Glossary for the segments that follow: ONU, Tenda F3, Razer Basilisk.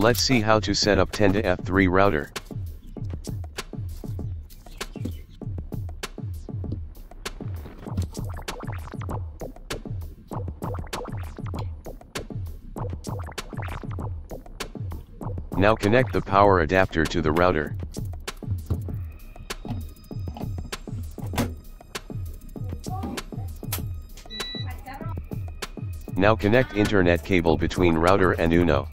Let's see how to set up Tenda F3 router. Now connect the power adapter to the router. Now connect internet cable between router and ONU.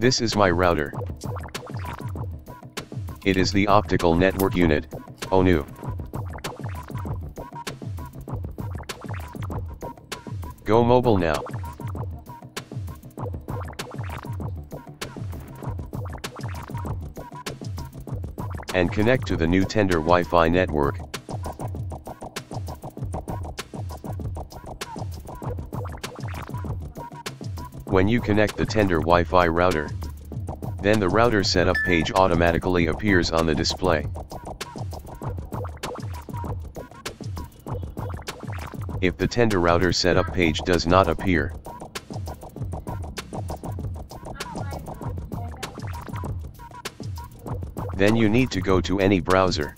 This is my router. It is the Optical Network Unit, ONU. Go mobile now. And connect to the new Tenda Wi-Fi network. When you connect the Tenda Wi-Fi router, then the router setup page automatically appears on the display. If the Tenda router setup page does not appear, then you need to go to any browser.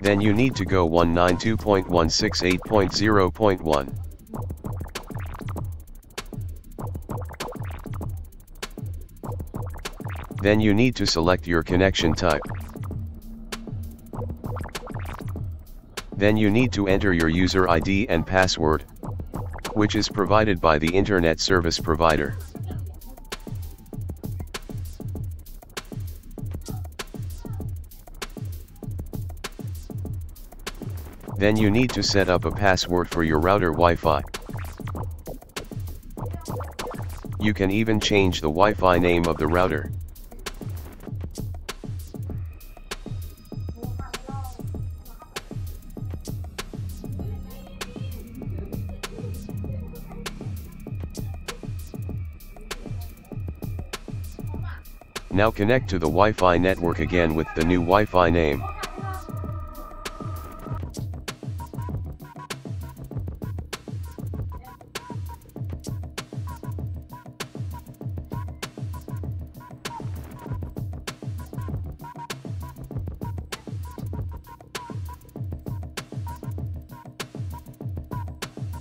Then you need to go 192.168.0.1. Then you need to select your connection type. Then you need to enter your user ID and password, which is provided by the internet service provider. Then you need to set up a password for your router Wi-Fi. You can even change the Wi-Fi name of the router. Now connect to the Wi-Fi network again with the new Wi-Fi name.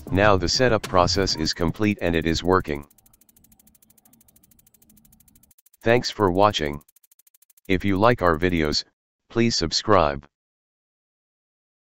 Now the setup process is complete and it is working. Thanks for watching. If you like our videos, please subscribe.